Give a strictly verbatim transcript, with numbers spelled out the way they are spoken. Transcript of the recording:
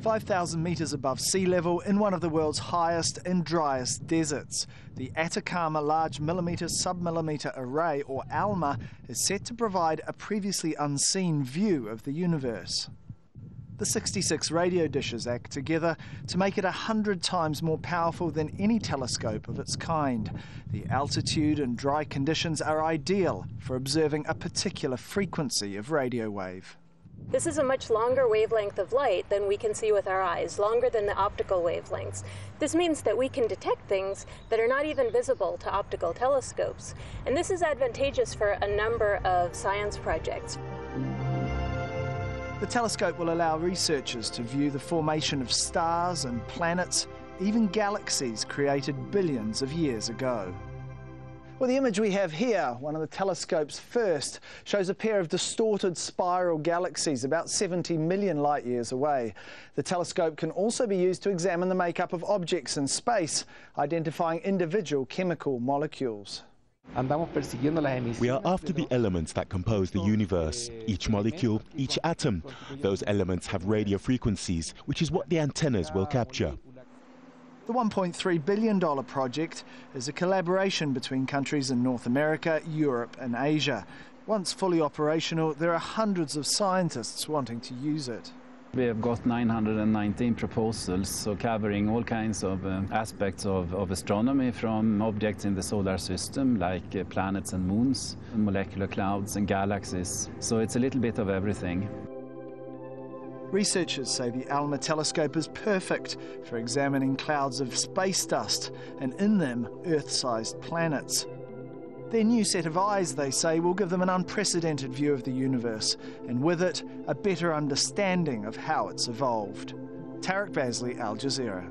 five thousand metres above sea level in one of the world's highest and driest deserts. The Atacama Large Millimeter Submillimeter Array, or ALMA, is set to provide a previously unseen view of the universe. The sixty-six radio dishes act together to make it a hundred times more powerful than any telescope of its kind. The altitude and dry conditions are ideal for observing a particular frequency of radio wave. This is a much longer wavelength of light than we can see with our eyes, longer than the optical wavelengths. This means that we can detect things that are not even visible to optical telescopes. And this is advantageous for a number of science projects. The telescope will allow researchers to view the formation of stars and planets, even galaxies created billions of years ago. Well, the image we have here, one of the telescope's first, shows a pair of distorted spiral galaxies about seventy million light years away. The telescope can also be used to examine the makeup of objects in space, identifying individual chemical molecules. We are after the elements that compose the universe, each molecule, each atom. Those elements have radio frequencies, which is what the antennas will capture. The one point three billion dollar project is a collaboration between countries in North America, Europe and Asia. Once fully operational, there are hundreds of scientists wanting to use it. We have got nine hundred nineteen proposals, so covering all kinds of uh, aspects of, of astronomy, from objects in the solar system like uh, planets and moons, molecular clouds and galaxies. So it's a little bit of everything. Researchers say the ALMA telescope is perfect for examining clouds of space dust and in them Earth-sized planets. Their new set of eyes, they say, will give them an unprecedented view of the universe, and with it, a better understanding of how it's evolved. Tarek Bazley, Al Jazeera.